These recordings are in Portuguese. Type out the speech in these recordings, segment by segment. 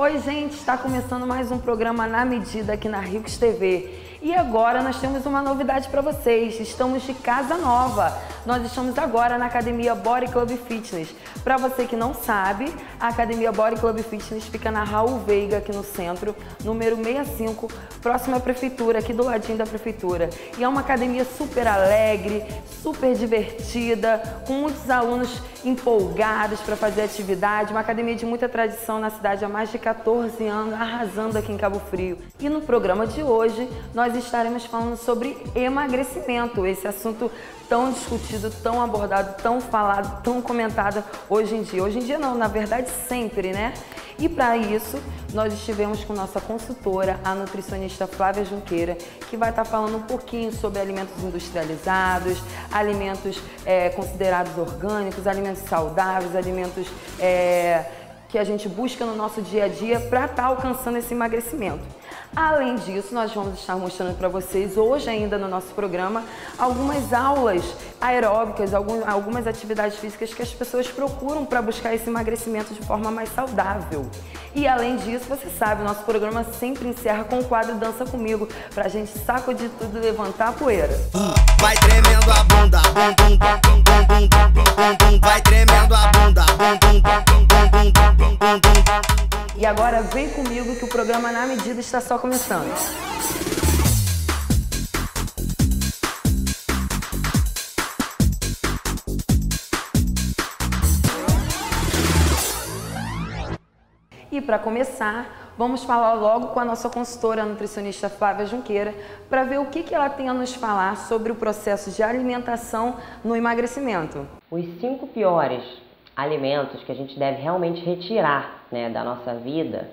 Oi gente, está começando mais um programa Na Medida aqui na Ricos TV. E agora nós temos uma novidade para vocês, estamos de casa nova. Nós estamos agora na Academia Body Club Fitness. Para você que não sabe, a Academia Body Club Fitness fica na Raul Veiga, aqui no centro, número 65, próximo à prefeitura, aqui do ladinho da prefeitura. E é uma academia super alegre, super divertida, com muitos alunos empolgados para fazer atividade, uma academia de muita tradição na cidade há mais de 14 anos, arrasando aqui em Cabo Frio. E no programa de hoje, nós estaremos falando sobre emagrecimento, esse assunto tão discutido, tão abordado, tão falado, tão comentado hoje em dia. Hoje em dia não, na verdade sempre, né? E para isso, nós estivemos com nossa consultora, a nutricionista Flávia Junqueira, que vai estar falando um pouquinho sobre alimentos industrializados, alimentos considerados orgânicos, alimentos saudáveis, alimentos que a gente busca no nosso dia a dia para estar alcançando esse emagrecimento. Além disso, nós vamos estar mostrando para vocês hoje ainda no nosso programa algumas aulas aeróbicas, algumas atividades físicas que as pessoas procuram para buscar esse emagrecimento de forma mais saudável. E além disso, você sabe, o nosso programa sempre encerra com o quadro Dança Comigo, para a gente sacudir tudo e levantar a poeira. Vai tremendo a bunda, vai tremendo a bunda, e agora vem comigo que o programa Na Medida está só começando. E para começar, vamos falar logo com a nossa consultora, a nutricionista Flávia Junqueira, para ver o que ela tem a nos falar sobre o processo de alimentação no emagrecimento. Os 5 piores alimentos que a gente deve realmente retirar, né, da nossa vida.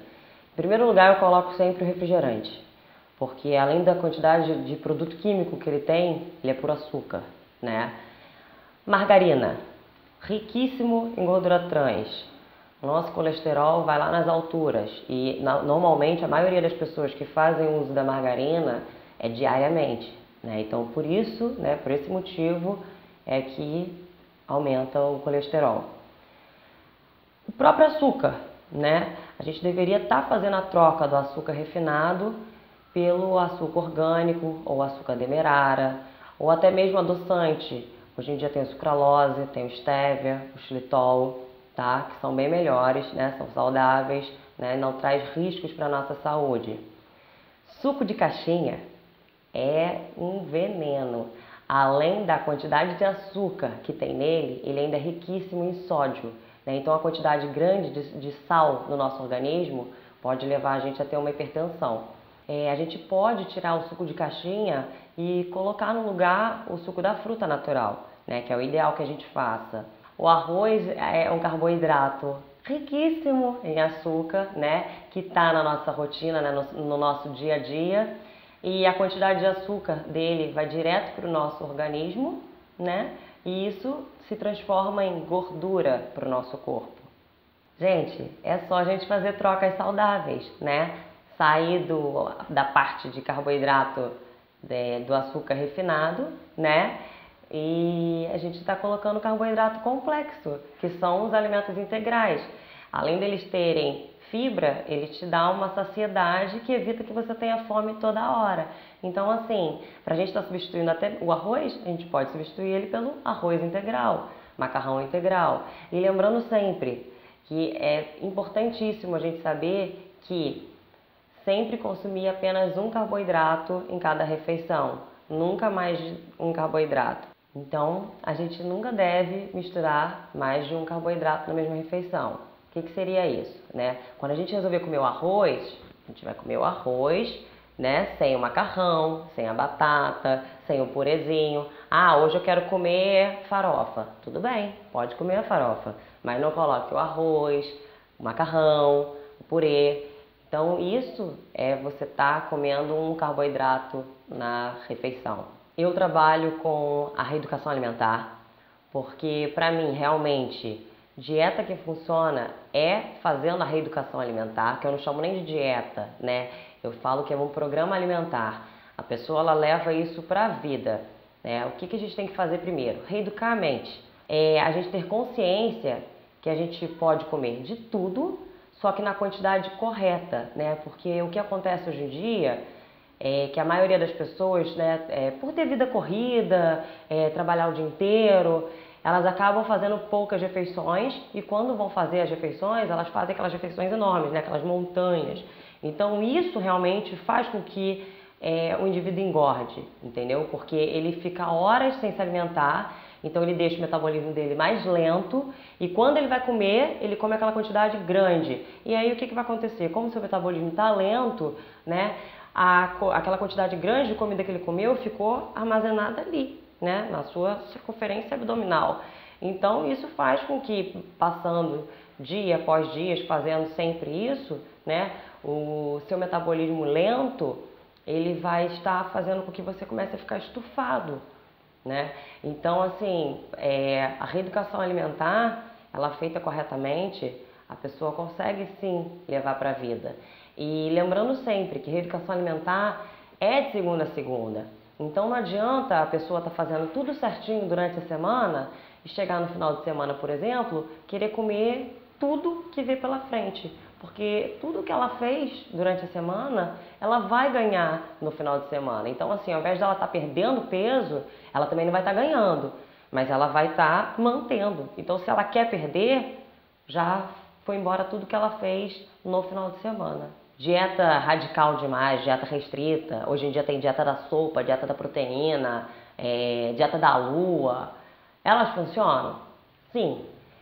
Em primeiro lugar, eu coloco sempre o refrigerante, porque além da quantidade de produto químico que ele tem, ele é puro açúcar, né? Margarina, riquíssimo em gordura trans. Nosso colesterol vai lá nas alturas e normalmente a maioria das pessoas que fazem uso da margarina é diariamente, né? Então por isso, né, por esse motivo é que aumenta o colesterol. O próprio açúcar, né? A gente deveria estar fazendo a troca do açúcar refinado pelo açúcar orgânico ou açúcar demerara, ou até mesmo adoçante. Hoje em dia tem o sucralose, tem o stevia, o xilitol, tá? Que são bem melhores, né? São saudáveis, né? Não traz riscos para a nossa saúde. Suco de caixinha é um veneno. Além da quantidade de açúcar que tem nele, ele ainda é riquíssimo em sódio. Então, a quantidade grande de sal no nosso organismo pode levar a gente a ter uma hipertensão. A gente pode tirar o suco de caixinha e colocar no lugar o suco da fruta natural, né, que é o ideal que a gente faça. O arroz é um carboidrato riquíssimo em açúcar, né, que está na nossa rotina, né, no nosso dia a dia. E a quantidade de açúcar dele vai direto para o nosso organismo, né? E isso se transforma em gordura para o nosso corpo. Gente, é só a gente fazer trocas saudáveis, né? Sair da parte de carboidrato do açúcar refinado, né? E a gente está colocando carboidrato complexo, que são os alimentos integrais. Além deles terem fibra, ele te dá uma saciedade que evita que você tenha fome toda hora. Então, assim, pra gente estar substituindo até o arroz, a gente pode substituir ele pelo arroz integral, macarrão integral. E lembrando sempre que é importantíssimo a gente saber que sempre consumir apenas um carboidrato em cada refeição, nunca mais um carboidrato. Então, a gente nunca deve misturar mais de um carboidrato na mesma refeição. O que seria isso, né? Quando a gente resolver comer o arroz, a gente vai comer o arroz, né? Sem o macarrão, sem a batata, sem o purezinho. Ah, hoje eu quero comer farofa. Tudo bem, pode comer a farofa, mas não coloque o arroz, o macarrão, o purê. Então isso é você tá comendo um carboidrato na refeição. Eu trabalho com a reeducação alimentar, porque pra mim realmente dieta que funciona é fazendo a reeducação alimentar, que eu não chamo nem de dieta, né? Eu falo que é um programa alimentar. A pessoa, ela leva isso para a vida, né? O que que a gente tem que fazer primeiro? Reeducar a mente. É a gente ter consciência que a gente pode comer de tudo, só que na quantidade correta, né? Porque o que acontece hoje em dia é que a maioria das pessoas, né, por ter vida corrida, trabalhar o dia inteiro, elas acabam fazendo poucas refeições e quando vão fazer as refeições, elas fazem aquelas refeições enormes, né, aquelas montanhas. Então isso realmente faz com que o indivíduo engorde, entendeu? Porque ele fica horas sem se alimentar, então ele deixa o metabolismo dele mais lento e quando ele vai comer, ele come aquela quantidade grande. E aí o que vai acontecer? Como o seu metabolismo está lento, né? Aquela quantidade grande de comida que ele comeu ficou armazenada ali, né, na sua circunferência abdominal. Então isso faz com que, passando dia após dia, fazendo sempre isso, né, o seu metabolismo lento, ele vai estar fazendo com que você comece a ficar estufado, né? Então assim, a reeducação alimentar, ela feita corretamente, a pessoa consegue sim levar para a vida. E lembrando sempre que reeducação alimentar é de segunda a segunda. Então não adianta a pessoa estar fazendo tudo certinho durante a semana e chegar no final de semana, por exemplo, querer comer tudo que vê pela frente. Porque tudo que ela fez durante a semana, ela vai ganhar no final de semana. Então assim, ao invés dela estar perdendo peso, ela também não vai estar ganhando, mas ela vai estar mantendo. Então se ela quer perder, já foi embora tudo que ela fez no final de semana. Dieta radical demais, dieta restrita, hoje em dia tem dieta da sopa, dieta da proteína, dieta da lua, elas funcionam? Sim,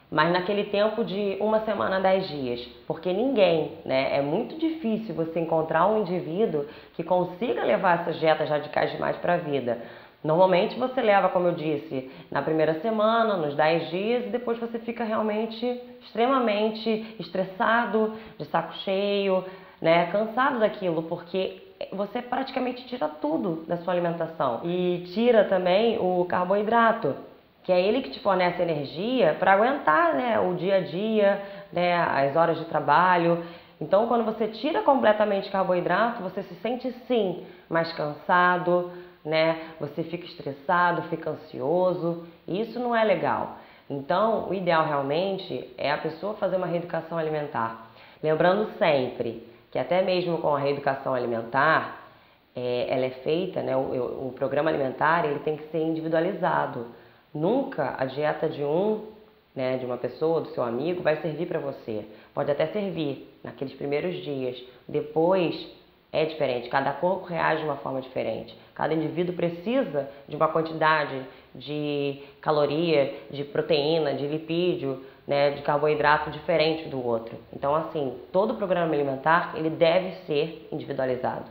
mas naquele tempo de uma semana a 10 dias, porque ninguém, né, é muito difícil você encontrar um indivíduo que consiga levar essas dietas radicais demais para a vida. Normalmente você leva, como eu disse, na primeira semana, nos 10 dias e depois você fica realmente extremamente estressado, de saco cheio, né, cansado daquilo, porque você praticamente tira tudo da sua alimentação e tira também o carboidrato, que é ele que te fornece energia para aguentar, né, o dia a dia, né, as horas de trabalho. Então quando você tira completamente carboidrato, você se sente sim mais cansado, né, você fica estressado, fica ansioso e isso não é legal. Então o ideal realmente é a pessoa fazer uma reeducação alimentar, lembrando sempre que até mesmo com a reeducação alimentar, ela é feita, né, o programa alimentar ele tem que ser individualizado. Nunca a dieta de né, de uma pessoa, do seu amigo, vai servir para você. Pode até servir naqueles primeiros dias, depois é diferente, cada corpo reage de uma forma diferente. Cada indivíduo precisa de uma quantidade de caloria, de proteína, de lipídio, né, de carboidrato diferente do outro. Então assim, todo programa alimentar ele deve ser individualizado.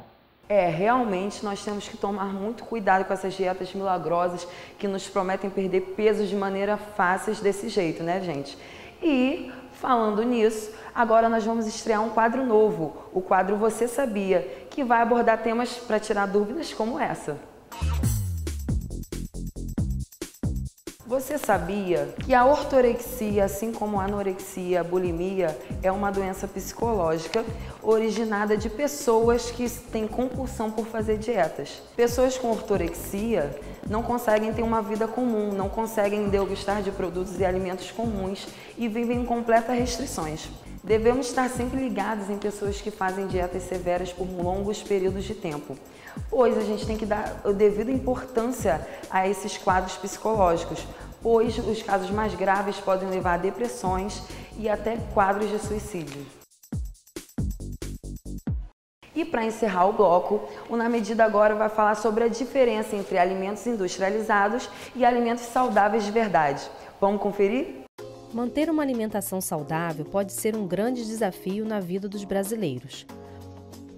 Realmente nós temos que tomar muito cuidado com essas dietas milagrosas que nos prometem perder peso de maneira fácil desse jeito, né, gente? E falando nisso, agora nós vamos estrear um quadro novo, o quadro Você Sabia, que vai abordar temas para tirar dúvidas como essa. Você sabia que a ortorexia, assim como a anorexia, a bulimia, é uma doença psicológica originada de pessoas que têm compulsão por fazer dietas? Pessoas com ortorexia não conseguem ter uma vida comum, não conseguem degustar de produtos e alimentos comuns e vivem em completas restrições. Devemos estar sempre ligados em pessoas que fazem dietas severas por longos períodos de tempo, pois a gente tem que dar a devida importância a esses quadros psicológicos, pois os casos mais graves podem levar a depressões e até quadros de suicídio. E para encerrar o bloco, o Na Medida agora vai falar sobre a diferença entre alimentos industrializados e alimentos saudáveis de verdade. Vamos conferir? Manter uma alimentação saudável pode ser um grande desafio na vida dos brasileiros.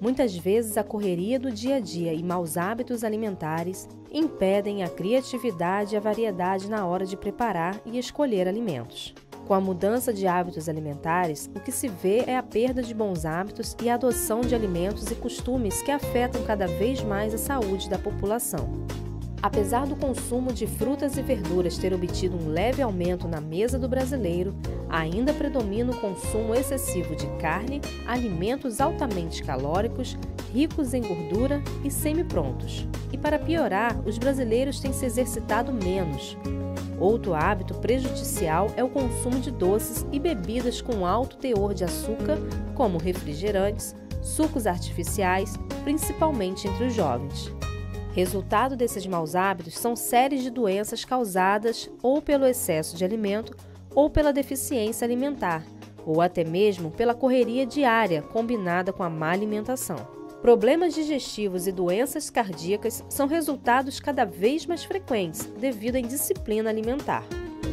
Muitas vezes a correria do dia a dia e maus hábitos alimentares impedem a criatividade e a variedade na hora de preparar e escolher alimentos. Com a mudança de hábitos alimentares, o que se vê é a perda de bons hábitos e a adoção de alimentos e costumes que afetam cada vez mais a saúde da população. Apesar do consumo de frutas e verduras ter obtido um leve aumento na mesa do brasileiro, ainda predomina o consumo excessivo de carne, alimentos altamente calóricos, ricos em gordura e semiprontos. E para piorar, os brasileiros têm se exercitado menos. Outro hábito prejudicial é o consumo de doces e bebidas com alto teor de açúcar, como refrigerantes, sucos artificiais, principalmente entre os jovens. Resultado desses maus hábitos são séries de doenças causadas ou pelo excesso de alimento ou pela deficiência alimentar, ou até mesmo pela correria diária combinada com a má alimentação. Problemas digestivos e doenças cardíacas são resultados cada vez mais frequentes devido à indisciplina alimentar.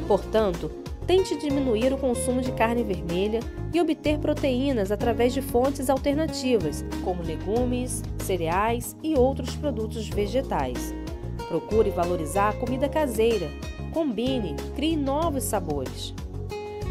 Portanto, tente diminuir o consumo de carne vermelha e obter proteínas através de fontes alternativas, como legumes, cereais e outros produtos vegetais. Procure valorizar a comida caseira, combine, crie novos sabores.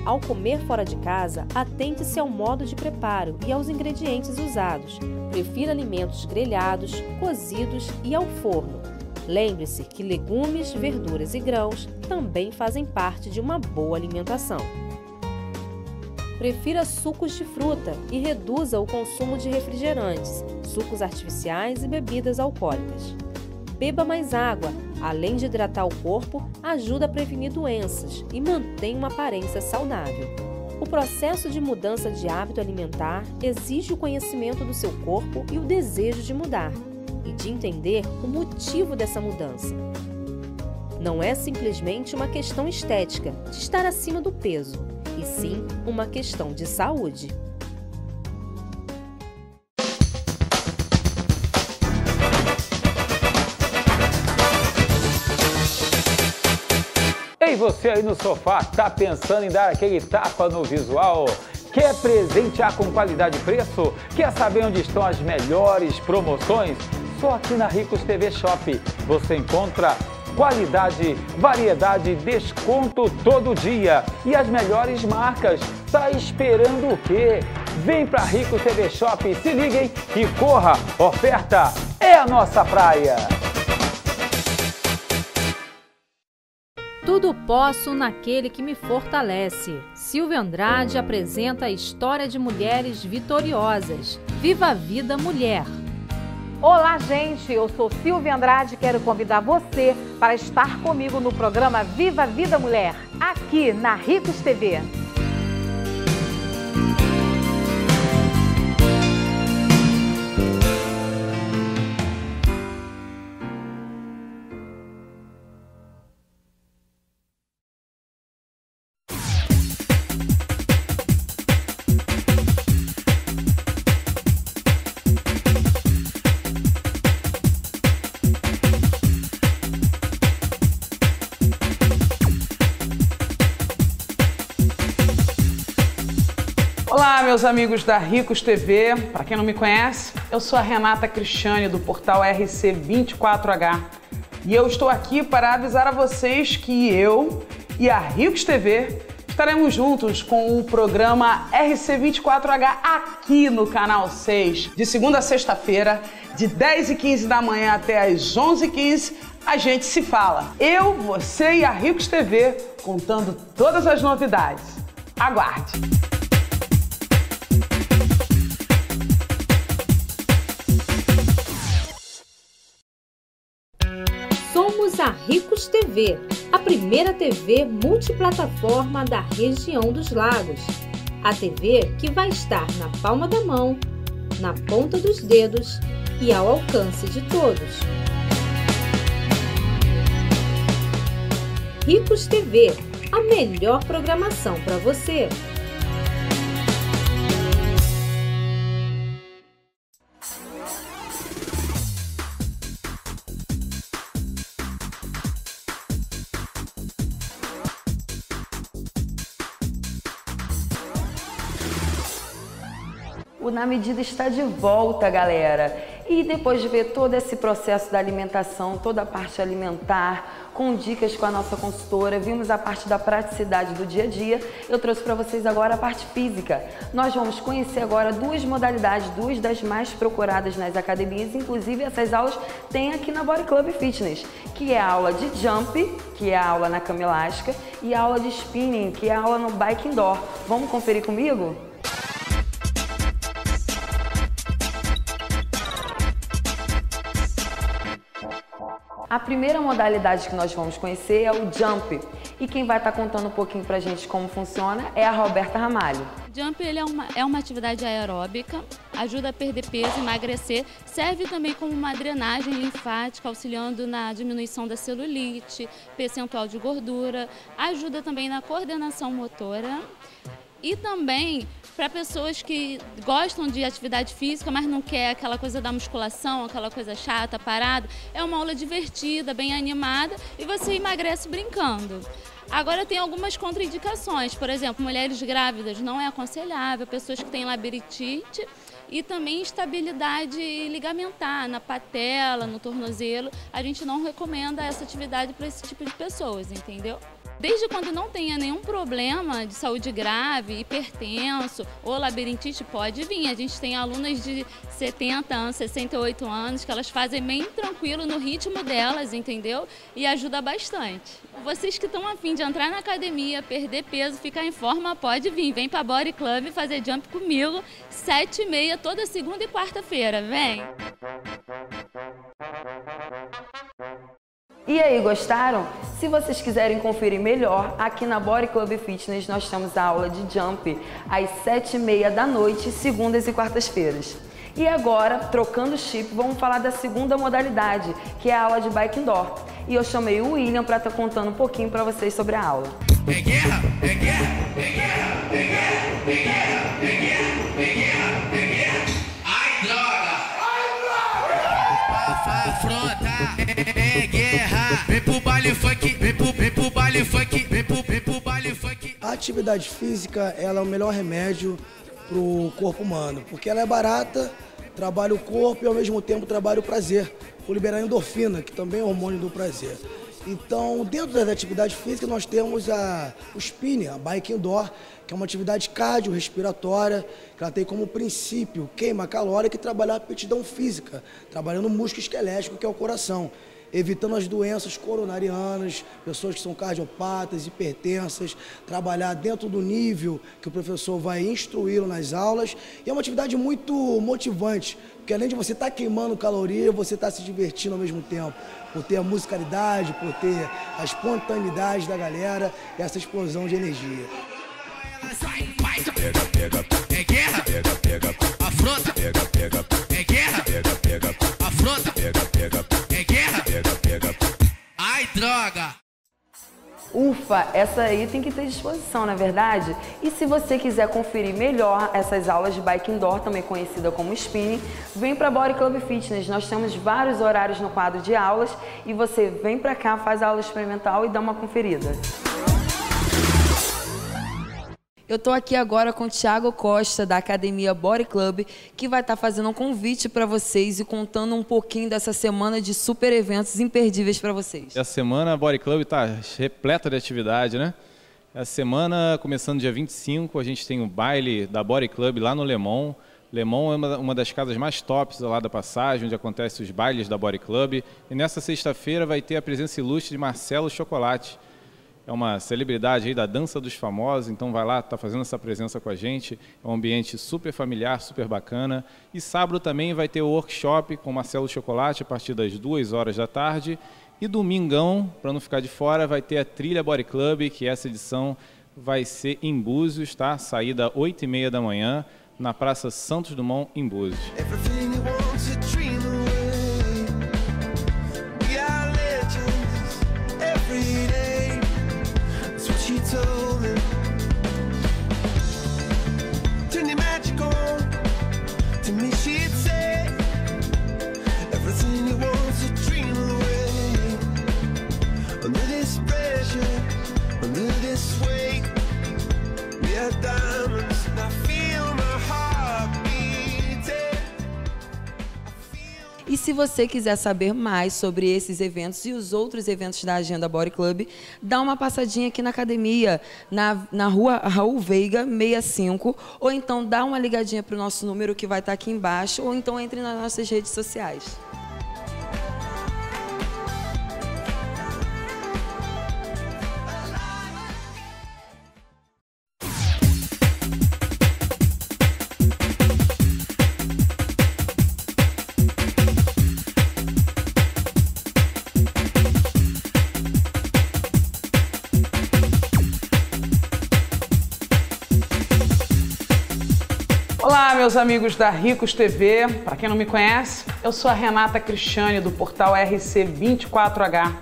Ao comer fora de casa, atente-se ao modo de preparo e aos ingredientes usados. Prefira alimentos grelhados, cozidos e ao forno. Lembre-se que legumes, verduras e grãos também fazem parte de uma boa alimentação. Prefira sucos de fruta e reduza o consumo de refrigerantes, sucos artificiais e bebidas alcoólicas. Beba mais água, além de hidratar o corpo, ajuda a prevenir doenças e mantém uma aparência saudável. O processo de mudança de hábito alimentar exige o conhecimento do seu corpo e o desejo de mudar, e de entender o motivo dessa mudança. Não é simplesmente uma questão estética, de estar acima do peso, e sim uma questão de saúde. Você aí no sofá, tá pensando em dar aquele tapa no visual? Quer presentear com qualidade e preço? Quer saber onde estão as melhores promoções? Só aqui na Ricos TV Shop você encontra qualidade, variedade, desconto todo dia. E as melhores marcas, tá esperando o quê? Vem pra Ricos TV Shop, se liguem e corra! Oferta é a nossa praia! Tudo posso naquele que me fortalece. Silvia Andrade apresenta a história de mulheres vitoriosas. Viva a Vida Mulher! Olá, gente! Eu sou Silvia Andrade e quero convidar você para estar comigo no programa Viva a Vida Mulher, aqui na Ricos TV. Meus amigos da Ricos TV, para quem não me conhece, eu sou a Renata Cristiane do portal RC24H e eu estou aqui para avisar a vocês que eu e a Ricos TV estaremos juntos com o programa RC24H aqui no Canal 6, de segunda a sexta-feira, de 10h15 da manhã até as 11h15, a gente se fala. Eu, você e a Ricos TV contando todas as novidades. Aguarde! A Ricos TV, a primeira TV multiplataforma da região dos lagos. A TV que vai estar na palma da mão, na ponta dos dedos e ao alcance de todos. Ricos TV, a melhor programação para você. Na Medida está de volta, galera, e depois de ver todo esse processo da alimentação, toda a parte alimentar, com dicas com a nossa consultora, vimos a parte da praticidade do dia a dia, eu trouxe para vocês agora a parte física. Nós vamos conhecer agora duas modalidades, duas das mais procuradas nas academias, inclusive essas aulas tem aqui na Body Club Fitness, que é a aula de jump, que é a aula na cama elástica, e a aula de spinning, que é a aula no bike indoor. Vamos conferir comigo? A primeira modalidade que nós vamos conhecer é o jump. E quem vai estar contando um pouquinho pra gente como funciona é a Roberta Ramalho. Jump ele é uma atividade aeróbica, ajuda a perder peso, emagrecer, serve também como uma drenagem linfática, auxiliando na diminuição da celulite, percentual de gordura, ajuda também na coordenação motora e também para pessoas que gostam de atividade física, mas não quer aquela coisa da musculação, aquela coisa chata, parada. É uma aula divertida, bem animada e você emagrece brincando. Agora tem algumas contraindicações, por exemplo, mulheres grávidas não é aconselhável, pessoas que têm labirintite e também instabilidade ligamentar na patela, no tornozelo, a gente não recomenda essa atividade para esse tipo de pessoas, entendeu? Desde quando não tenha nenhum problema de saúde grave, hipertenso ou labirintite, pode vir. A gente tem alunas de 70 anos, 68 anos, que elas fazem bem tranquilo no ritmo delas, entendeu? E ajuda bastante. Vocês que estão a fim de entrar na academia, perder peso, ficar em forma, pode vir. Vem para Body Club fazer jump comigo, 7h30, toda segunda e quarta-feira. Vem! E aí, gostaram? Se vocês quiserem conferir melhor, aqui na Body Club Fitness nós temos a aula de Jump às 7h30 da noite, segundas e quartas-feiras. E agora, trocando chip, vamos falar da segunda modalidade, que é a aula de Bike Indoor. E eu chamei o William para estar contando um pouquinho para vocês sobre a aula. Ai, droga! Ai, droga! Afronta! Vem pro baile funk, vem pro baile funk, vem pro baile funk. A atividade física, ela é o melhor remédio pro corpo humano, porque ela é barata, trabalha o corpo e ao mesmo tempo trabalha o prazer, por liberar endorfina, que também é o hormônio do prazer. Então, dentro da atividade física, nós temos o spinning, a bike indoor, que é uma atividade cardiorrespiratória, que ela tem como princípio queima calórica e trabalhar a aptidão física, trabalhando o músculo esquelético, que é o coração, evitando as doenças coronarianas, pessoas que são cardiopatas, hipertensas, trabalhar dentro do nível que o professor vai instruí-lo nas aulas. E é uma atividade muito motivante, porque além de você estar queimando caloria, você está se divertindo ao mesmo tempo, por ter a musicalidade, por ter a espontaneidade da galera e essa explosão de energia. É guerra, afronta, é guerra, afronta, é guerra, ai, droga! Ufa, essa aí tem que ter disposição, na verdade? E se você quiser conferir melhor essas aulas de Bike Indoor, também conhecida como Spinning, vem para Body Club Fitness. Nós temos vários horários no quadro de aulas e você vem para cá, faz a aula experimental e dá uma conferida. Eu estou aqui agora com o Thiago Costa, da Academia Body Club, que vai estar fazendo um convite para vocês e contando um pouquinho dessa semana de super eventos imperdíveis para vocês. Essa semana a Body Club está repleta de atividade, né? Essa semana, começando dia 25, a gente tem um baile da Body Club lá no Lemon. Lemon é uma das casas mais tops lá da Passagem, onde acontecem os bailes da Body Club. E nessa sexta-feira vai ter a presença ilustre de Marcelo Chocolate. É uma celebridade aí da dança dos famosos, então vai lá, tá fazendo essa presença com a gente. É um ambiente super familiar, super bacana. E sábado também vai ter o workshop com Marcelo Chocolate a partir das 14h. E domingão, para não ficar de fora, vai ter a Trilha Body Club, que essa edição vai ser em Búzios, tá? Saída 8h30 da manhã, na Praça Santos Dumont, em Búzios. E se você quiser saber mais sobre esses eventos e os outros eventos da Agenda Body Club, dá uma passadinha aqui na academia, na rua Raul Veiga, 65, ou então dá uma ligadinha para o nosso número que vai estar aqui embaixo, ou então entre nas nossas redes sociais. meus amigos da Ricos TV. Para quem não me conhece, eu sou a Renata Cristiane do portal RC24H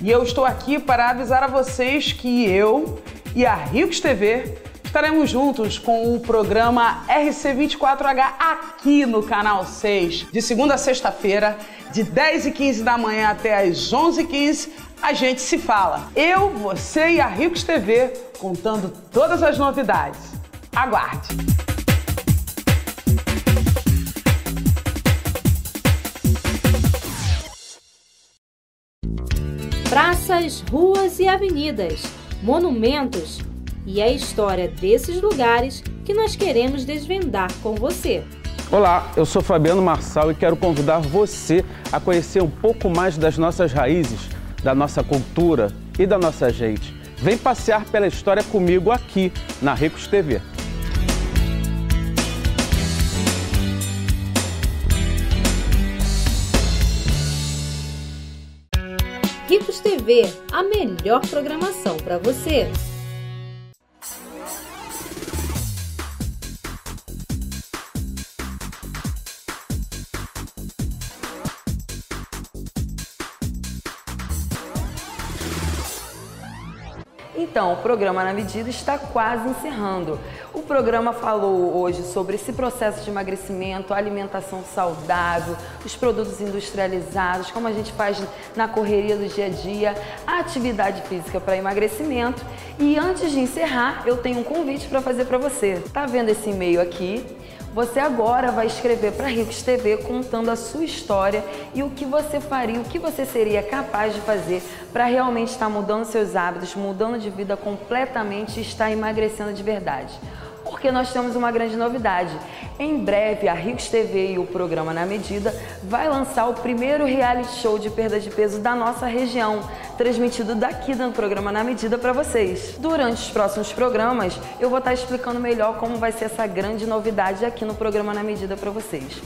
e eu estou aqui para avisar a vocês que eu e a Ricos TV estaremos juntos com o programa RC24H aqui no Canal 6, de segunda a sexta-feira, de 10h15 da manhã até as 11h15, a gente se fala. Eu, você e a Ricos TV, contando todas as novidades. Aguarde! Praças, ruas e avenidas, monumentos, e é a história desses lugares que nós queremos desvendar com você. Olá, eu sou Fabiano Marçal e quero convidar você a conhecer um pouco mais das nossas raízes, da nossa cultura e da nossa gente. Vem passear pela história comigo aqui na Ricos TV. Ricos TV, a melhor programação para você. Então, o programa Na Medida está quase encerrando. O programa falou hoje sobre esse processo de emagrecimento, alimentação saudável, os produtos industrializados, como a gente faz na correria do dia a dia, a atividade física para emagrecimento. E antes de encerrar, eu tenho um convite para fazer para você. Tá vendo esse e-mail aqui? Você agora vai escrever para a Ricos TV contando a sua história e o que você faria, o que você seria capaz de fazer para realmente estar mudando seus hábitos, mudando de vida completamente e estar emagrecendo de verdade. Porque nós temos uma grande novidade. Em breve, a Ricos TV e o programa Na Medida vai lançar o primeiro reality show de perda de peso da nossa região, transmitido daqui do programa Na Medida para vocês. Durante os próximos programas, eu vou estar explicando melhor como vai ser essa grande novidade aqui no programa Na Medida para vocês.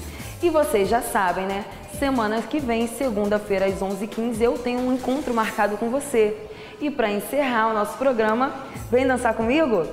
E vocês já sabem, né? Semana que vem, segunda-feira, às 11h15, eu tenho um encontro marcado com você. E para encerrar o nosso programa, vem dançar comigo?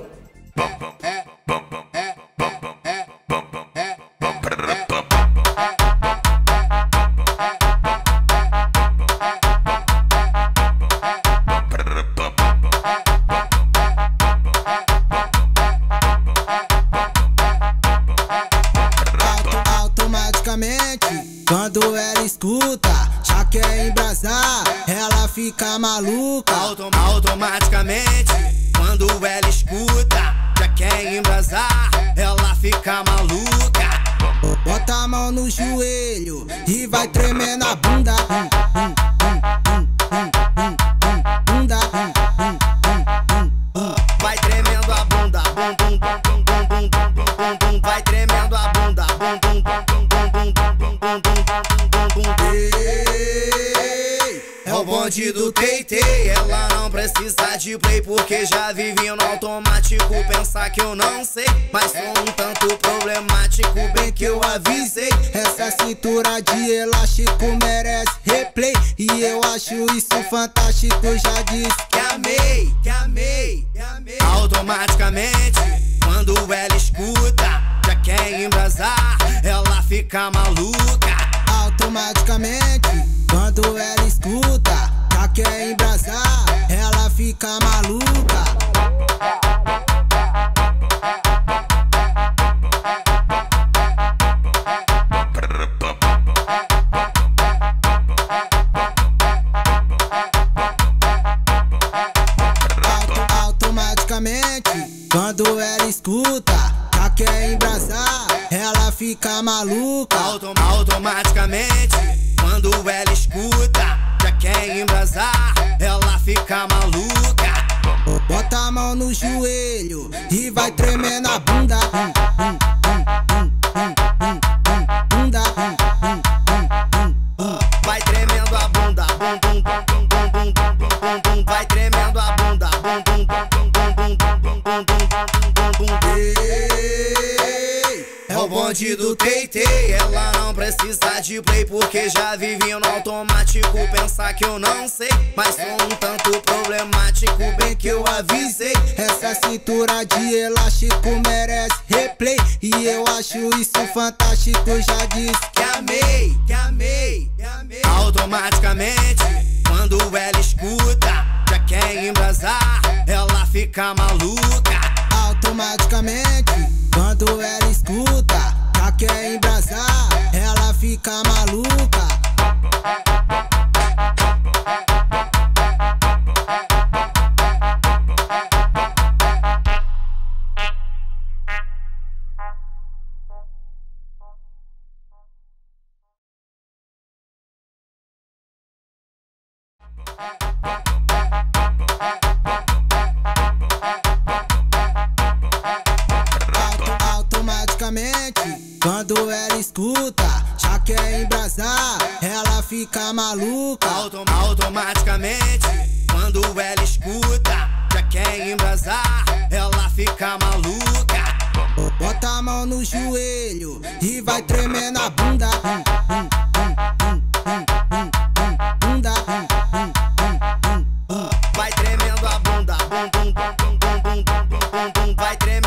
Quando ela escuta, já quer embrasar, ela fica maluca. Automaticamente, quando ela escuta, já quer embrasar, ela fica maluca. Bota a mão no joelho e vai tremer na bunda. Bunda. Vai tremendo a bunda, bum bum bum bum bum bum bum bum. Vai tremendo a bunda, bum bum bum bum bum bum bum bum bum. Ei, é o bonde do Teitei, ela não precisa de play porque já vive no automático. Pensar que eu não sei, mas sou um tanto problemático, bem que eu avisei. Essa cintura de elástico merece replay e eu acho isso fantástico. Já disse que amei, que amei, que amei. Automaticamente, quando ela escuta, já quer embrasar, ela fica maluca. Automaticamente, quando ela escuta, já quer embrasar, ela fica maluca. Quando ela escuta, já quer embrasar, ela fica maluca. Automaticamente, quando ela escuta, já quer embrasar, ela fica maluca. Bota a mão no joelho e vai tremer na bunda. Bunda. Vai tremendo a bunda, bum bum bum bum bum bum bum bum. Vai tremendo a bunda, bum bum bum bum bum bum bum bum bum. É o bonde do Teitei, ela não precisa de play porque já vivi no automático. Pensar que eu não sei, mas sou um tanto problemático, bem que eu avisei. Essa cintura de elástico merece replay, e eu acho isso fantástico, já disse que amei, que amei, que amei. Automaticamente, quando ela escuta, já quer embrasar, ela fica maluca. Automaticamente, quando ela escuta, já quer embrasar, ela fica maluca. Automaticamente, quando ela escuta, já quer embrasar, ela fica maluca. Automaticamente, quando ela escuta, já quer embrasar, ela fica maluca. Bota a mão no joelho e vai tremer na bunda. Vai tremendo a bunda, bum bum bum bum bum bum bum bum bum, vai tremendo.